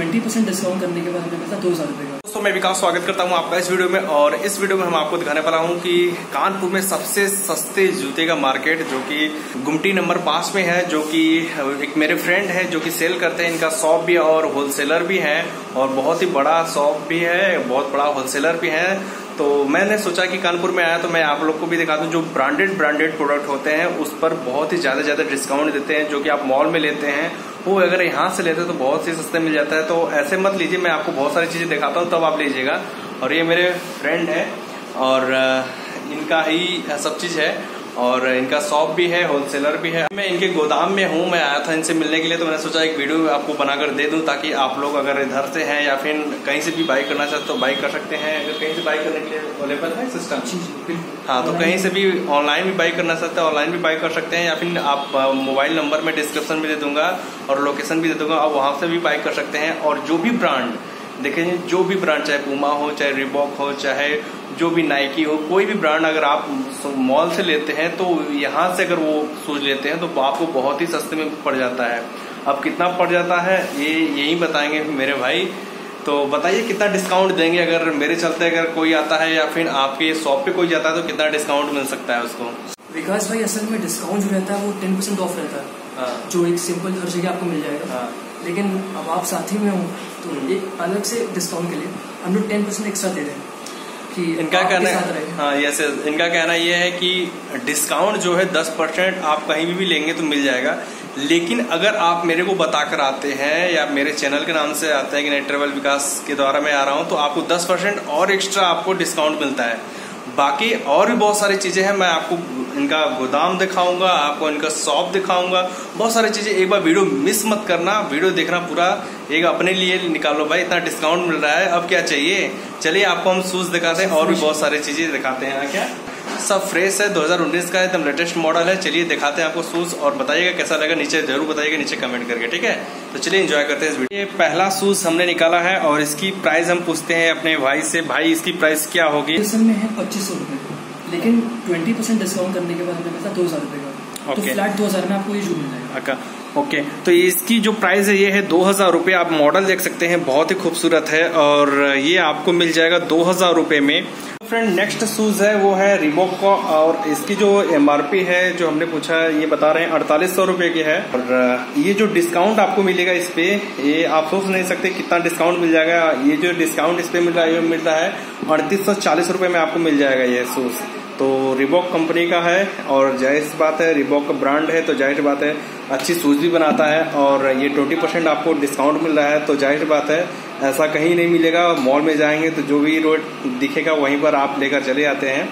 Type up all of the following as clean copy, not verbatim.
20% discount करने के बाद हमें 2000 रुपये का। दोस्तों मैं विकास स्वागत करता हूं आपका इस वीडियो में, और इस वीडियो में हम आपको दिखाने वाला हूं कि कानपुर में सबसे सस्ते जूते का मार्केट जो कि गुमटी नंबर 5 में है, जो कि एक मेरे फ्रेंड है जो कि सेल करते हैं, इनका शॉप भी है और होलसेलर भी है, और बहुत ही बड़ा शॉप भी है, बहुत बड़ा होलसेलर भी है। तो मैंने सोचा कि कानपुर में आया तो मैं आप लोग को भी दिखा दूं, जो ब्रांडेड प्रोडक्ट होते हैं उस पर बहुत ही ज़्यादा डिस्काउंट देते हैं, जो कि आप मॉल में लेते हैं वो अगर यहाँ से लेते हैं तो बहुत ही सस्ते मिल जाता है। तो ऐसे मत लीजिए, मैं आपको बहुत सारी चीज़ें दिखाता हूँ तब आप लीजिएगा। और ये मेरे फ्रेंड है और इनका ही सब चीज़ है, और इनका शॉप भी है, होलसेलर भी है। मैं इनके गोदाम में हूँ, मैं आया था इनसे मिलने के लिए, तो मैंने सोचा एक वीडियो आपको बनाकर दे दूँ ताकि आप लोग अगर इधर से हैं या फिर कहीं से भी बाई करना चाहते तो बाई कर सकते हैं। अगर कहीं से बाई करने के लिए अवेलेबल है सिस्टम, हाँ, तो कहीं से भी ऑनलाइन भी बाई करना चाहते हैं ऑनलाइन भी बाई कर सकते हैं, या फिर आप मोबाइल नंबर में डिस्क्रिप्शन भी दे दूँगा और लोकेशन भी दे दूँगा, आप वहाँ से भी बाई कर सकते हैं। और जो भी ब्रांड देखेंगे, जो भी ब्रांड, चाहे पूमा हो, चाहे रीबॉक हो, चाहे जो भी नाइकी हो, कोई भी ब्रांड अगर आप मॉल से लेते हैं तो यहाँ से अगर वो शूज लेते हैं तो आपको बहुत ही सस्ते में पड़ जाता है। अब कितना पड़ जाता है ये यही बताएंगे मेरे भाई, तो बताइए कितना डिस्काउंट देंगे अगर मेरे चलते अगर कोई आता है या फिर आपके शॉप पे कोई जाता है तो कितना डिस्काउंट मिल सकता है उसको। विकास भाई, असल में डिस्काउंट जो रहता है वो 10% ऑफ रहता है, जो एक सिंपल हर जगह आपको मिल जाएगा, लेकिन अब आप साथी में हो तो एक अलग से डिस्काउंट के लिए हम लोग 10% एक्स्ट्रा दे रहे हैं। इनका कहना है, हाँ यस, इनका कहना यह है कि डिस्काउंट जो है 10% आप कहीं भी लेंगे तो मिल जाएगा, लेकिन अगर आप मेरे को बताकर आते हैं या मेरे चैनल के नाम से आते हैं कि नहीं ट्रेवल विकास के द्वारा मैं आ रहा हूँ, तो आपको 10% और एक्स्ट्रा आपको डिस्काउंट मिलता है। बाकी और भी बहुत सारी चीज़ें हैं, मैं आपको इनका गोदाम दिखाऊंगा, आपको इनका शॉप दिखाऊंगा, बहुत सारी चीज़ें। एक बार वीडियो मिस मत करना, वीडियो देखना पूरा एक अपने लिए निकालो भाई, इतना डिस्काउंट मिल रहा है अब क्या चाहिए। चलिए आपको हम शूज़ दिखाते हैं और भी बहुत सारी चीज़ें दिखाते हैं। क्या सब फ्रेश है, 2019 का एकदम लेटेस्ट मॉडल है। चलिए दिखाते हैं आपको शूज़ और बताइएगा कैसा लगा, नीचे जरूर बताइएगा, नीचे कमेंट करके, ठीक है। तो चलिए एंजॉय करते हैं इस वीडियो। ये पहला शूज़ हमने निकाला है और इसकी प्राइस हम पूछते हैं अपने भाई से। भाई इसकी प्राइस क्या होगी? इस में है 2500 रुपये, लेकिन 20% डिस्काउंट करने के बाद हमें 2000 रुपये का, तो फ्लैट 2000 में आपको ये शूज मिल जाएगा। ओके, तो इसकी जो प्राइस है ये है 2000 रुपये। आप मॉडल देख सकते हैं, बहुत ही खूबसूरत है और ये आपको मिल जाएगा 2000 रुपये में। फ्रेंड नेक्स्ट शूज है वो है रीबॉक का, और इसकी जो एमआरपी है जो हमने पूछा है ये बता रहे हैं 4800 रुपये की है, और ये जो डिस्काउंट आपको मिलेगा इस पे ये आप सोच नहीं सकते कितना डिस्काउंट मिल जाएगा। ये जो डिस्काउंट इस पे मिल रहा है 3840 रुपये में आपको मिल जाएगा ये शूज। तो रीबॉक कंपनी का है और जाहिर बात है रीबॉक का ब्रांड है तो जाहिर बात है अच्छी शूज भी बनाता है, और ये 20% आपको डिस्काउंट मिल रहा है तो जाहिर बात है ऐसा कहीं नहीं मिलेगा। मॉल में जाएंगे तो जो भी रोड दिखेगा वहीं पर आप लेकर चले आते हैं,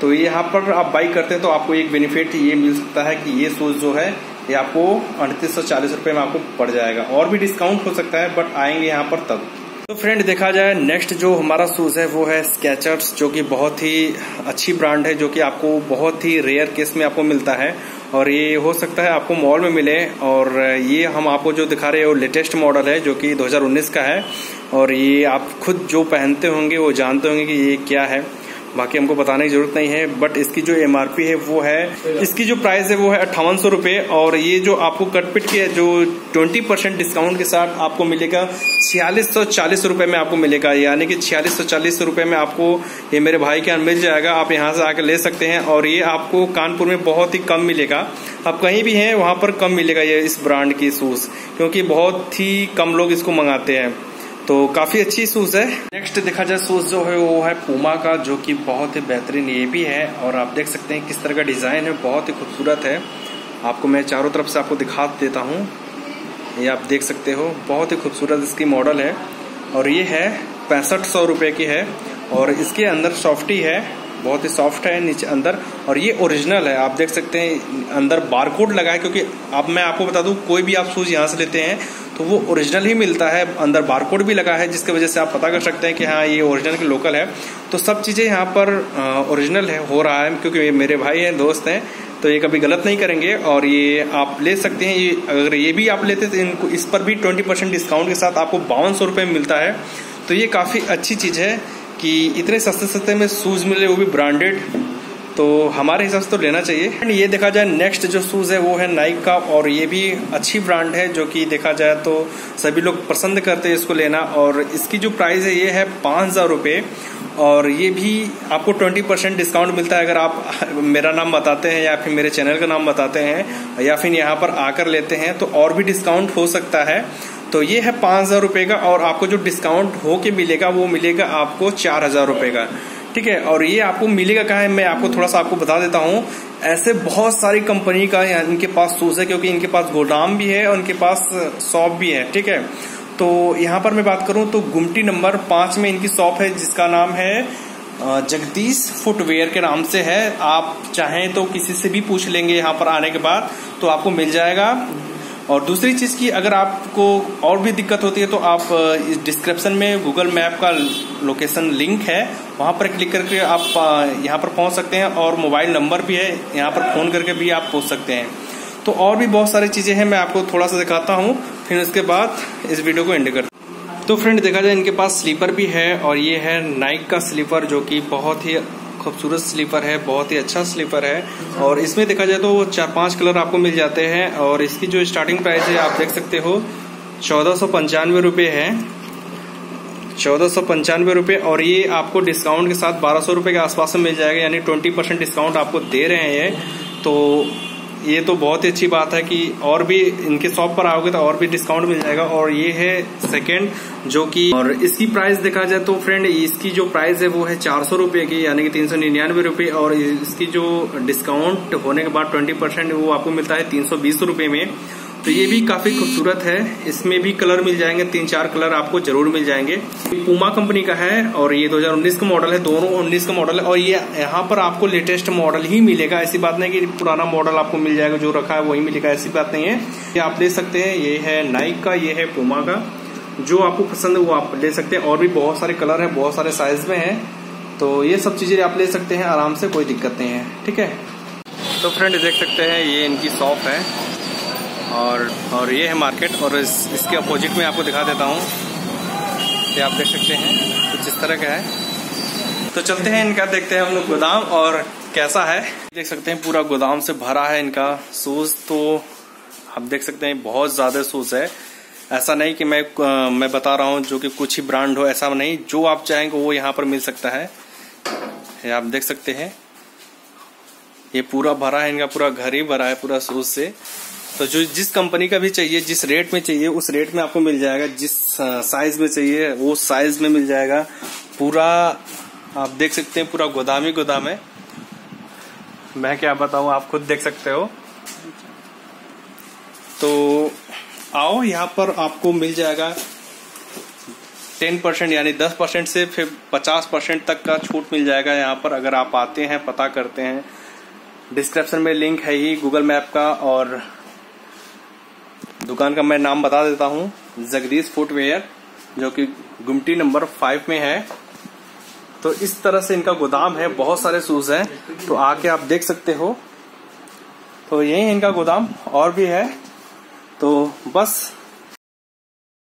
तो यहाँ पर आप बाई करते हैं तो आपको एक बेनिफिट ये मिल सकता है कि ये शूज़ जो है ये आपको 3840 रुपये में आपको पड़ जाएगा, और भी डिस्काउंट हो सकता है बट आएंगे यहाँ पर तब। तो फ्रेंड देखा जाए नेक्स्ट जो हमारा शूज़ है वो है स्केचर्स, जो कि बहुत ही अच्छी ब्रांड है, जो कि आपको बहुत ही रेयर केस में आपको मिलता है, और ये हो सकता है आपको मॉल में मिले। और ये हम आपको जो दिखा रहे हैं वो लेटेस्ट मॉडल है जो कि 2019 का है, और ये आप खुद जो पहनते होंगे वो जानते होंगे कि ये क्या है, बाकी हमको बताने की ज़रूरत नहीं है। बट इसकी जो एमआरपी है वो है, इसकी जो प्राइस है वो है 5800 रुपये, और ये जो आपको कटपिट के जो 20% डिस्काउंट के साथ आपको मिलेगा 4640 रुपये में आपको मिलेगा, यानी कि 4640 रुपये में आपको ये मेरे भाई के यहाँ मिल जाएगा। आप यहाँ से आकर ले सकते हैं, और ये आपको कानपुर में बहुत ही कम मिलेगा, आप कहीं भी हैं वहाँ पर कम मिलेगा ये इस ब्रांड की शूज़, क्योंकि बहुत ही कम लोग इसको मंगाते हैं, तो काफ़ी अच्छी शूज़ है। नेक्स्ट देखा जाए शूज़ जो है वो है पूमा का, जो कि बहुत ही बेहतरीन ये भी है, और आप देख सकते हैं किस तरह का डिज़ाइन है, बहुत ही खूबसूरत है। आपको मैं चारों तरफ से आपको दिखा देता हूँ, ये आप देख सकते हो बहुत ही खूबसूरत इसकी मॉडल है, और ये है 6500 रुपये की है, और इसके अंदर सॉफ्टी है, बहुत ही सॉफ्ट है नीचे अंदर, और ये ओरिजिनल है। आप देख सकते हैं अंदर बारकोड लगा है, क्योंकि अब मैं आपको बता दूं कोई भी आप शूज़ यहाँ से लेते हैं तो वो ओरिजिनल ही मिलता है, अंदर बारकोड भी लगा है जिसकी वजह से आप पता कर सकते हैं कि हाँ ये ओरिजिनल के लोकल है। तो सब चीज़ें यहाँ पर ओरिजिनल है हो रहा है, क्योंकि ये मेरे भाई हैं, दोस्त हैं, तो ये कभी गलत नहीं करेंगे, और ये आप ले सकते हैं। ये अगर ये भी आप लेते तो इनको इस पर भी 20% डिस्काउंट के साथ आपको 5200 रुपये मिलता है, तो ये काफ़ी अच्छी चीज़ है कि इतने सस्ते में शूज़ मिले, वो भी ब्रांडेड। तो हमारे हिसाब से तो लेना चाहिए। एंड ये देखा जाए नेक्स्ट जो शूज़ है वो है नाइक का, और ये भी अच्छी ब्रांड है जो कि देखा जाए तो सभी लोग पसंद करते हैं इसको लेना। और इसकी जो प्राइस है ये है 5000 रुपये, और ये भी आपको 20% डिस्काउंट मिलता है अगर आप मेरा नाम बताते हैं या फिर मेरे चैनल का नाम बताते हैं या फिर यहाँ पर आकर लेते हैं तो और भी डिस्काउंट हो सकता है। तो ये है 5000 रुपये का, और आपको जो डिस्काउंट होके मिलेगा वो मिलेगा आपको 4000 रुपये का, ठीक है। और ये आपको मिलेगा कहाँ है, मैं आपको थोड़ा सा आपको बता देता हूँ। ऐसे बहुत सारी कंपनी का इनके पास शूज़ है, क्योंकि इनके पास गोदाम भी है और इनके पास शॉप भी है, ठीक है। तो यहाँ पर मैं बात करूँ तो गुमटी नंबर 5 में इनकी शॉप है जिसका नाम है जगदीश फुटवेयर के नाम से है। आप चाहें तो किसी से भी पूछ लेंगे यहाँ पर आने के बाद तो आपको मिल जाएगा। और दूसरी चीज़ की अगर आपको और भी दिक्कत होती है तो आप इस डिस्क्रिप्शन में गूगल मैप का लोकेशन लिंक है, वहाँ पर क्लिक करके आप यहाँ पर पहुँच सकते हैं, और मोबाइल नंबर भी है, यहाँ पर फ़ोन करके भी आप पूछ सकते हैं। तो और भी बहुत सारी चीज़ें हैं, मैं आपको थोड़ा सा दिखाता हूँ फिर उसके बाद इस वीडियो को एंड करता हूँ। तो फ्रेंड देखा जाए इनके पास स्लीपर भी है, और ये है नाइक का स्लीपर जो कि बहुत ही खूबसूरत स्लीपर है, बहुत ही अच्छा स्लीपर है। और इसमें देखा जाए तो 4-5 कलर आपको मिल जाते हैं, और इसकी जो स्टार्टिंग प्राइस है आप देख सकते हो 1495 रुपये है, 1495 रुपये। और ये आपको डिस्काउंट के साथ 1200 रुपये के आसपास में मिल जाएगा, यानी 20% डिस्काउंट आपको दे रहे हैं ये। तो ये तो बहुत ही अच्छी बात है कि और भी इनके शॉप पर आओगे तो और भी डिस्काउंट मिल जाएगा। और ये है सेकंड जो कि, और इसकी प्राइस देखा जाए तो फ्रेंड इसकी जो प्राइस है वो है 400 रुपये की, यानी कि 399 रुपये। और इसकी जो डिस्काउंट होने के बाद 20% वो आपको मिलता है 320 रुपये में। तो ये भी काफ़ी खूबसूरत है, इसमें भी कलर मिल जाएंगे, 3-4 कलर आपको जरूर मिल जाएंगे। पूमा कंपनी का है और ये 2019 का मॉडल है, दोनों 19 का मॉडल है। और ये यहाँ पर आपको लेटेस्ट मॉडल ही मिलेगा, ऐसी बात नहीं कि पुराना मॉडल आपको मिल जाएगा, जो रखा है वही मिलेगा, ऐसी बात नहीं है। ये आप ले सकते हैं, ये है नाइक का, ये है पूमा का, जो आपको पसंद है वो आप ले सकते हैं। और भी बहुत सारे कलर हैं, बहुत सारे साइज में है, तो ये सब चीज़ें आप ले सकते हैं आराम से, कोई दिक्कत नहीं है, ठीक है। तो फ्रेंड देख सकते हैं ये इनकी शॉप है, और ये है मार्केट, और इसके अपोजिट में आपको दिखा देता हूँ, ये आप देख सकते हैं कुछ इस तरह का है। तो चलते हैं इनका, देखते हैं हम लोग गोदाम और कैसा है। देख सकते हैं पूरा गोदाम से भरा है इनका शूज़, तो आप देख सकते हैं बहुत ज़्यादा शूज़ है। ऐसा नहीं कि मैं बता रहा हूँ जो कि कुछ ही ब्रांड हो, ऐसा नहीं, जो आप चाहेंगे वो यहाँ पर मिल सकता है। ये आप देख सकते हैं ये पूरा भरा है, इनका पूरा घर ही भरा है पूरा शूज़ से। तो जो जिस कंपनी का भी चाहिए, जिस रेट में चाहिए उस रेट में आपको मिल जाएगा, जिस साइज में चाहिए वो साइज में मिल जाएगा। पूरा आप देख सकते हैं, पूरा गोदाम ही गोदाम है, मैं क्या बताऊँ, आप खुद देख सकते हो। तो आओ, यहाँ पर आपको मिल जाएगा 10% यानी 10% से फिर 50% तक का छूट मिल जाएगा यहाँ पर, अगर आप आते हैं पता करते हैं। डिस्क्रिप्शन में लिंक है ही गूगल मैप का, और दुकान का मैं नाम बता देता हूँ, जगदीश फुटवेयर, जो कि गुमटी नंबर 5 में है। तो इस तरह से इनका गोदाम है, बहुत सारे शूज हैं, तो आके आप देख सकते हो। तो यही इनका गोदाम और भी है। तो बस